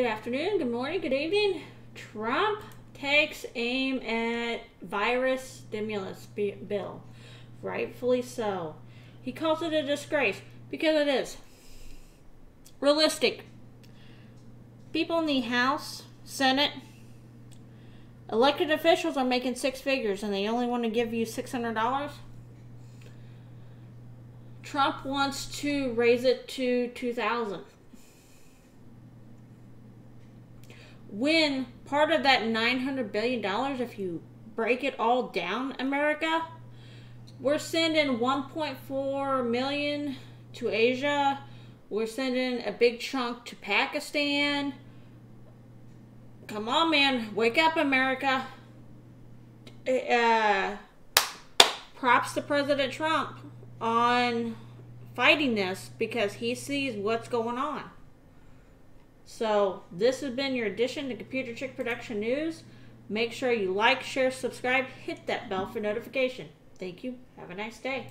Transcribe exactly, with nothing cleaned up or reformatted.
Good afternoon, good morning, good evening. Trump takes aim at virus stimulus bill. Rightfully so. He calls it a disgrace because it is. Realistic. People in the House, Senate, elected officials are making six figures and they only want to give you six hundred dollars. Trump wants to raise it to two thousand dollars. When part of that nine hundred billion dollars, if you break it all down, America, we're sending one point four million dollars to Asia. We're sending a big chunk to Pakistan. Come on, man. Wake up, America. Uh, props to President Trump on fighting this because he sees what's going on. So this has been your edition to Computer Chick Production News. Make sure you like, share, subscribe, hit that bell for notification. Thank you. Have a nice day.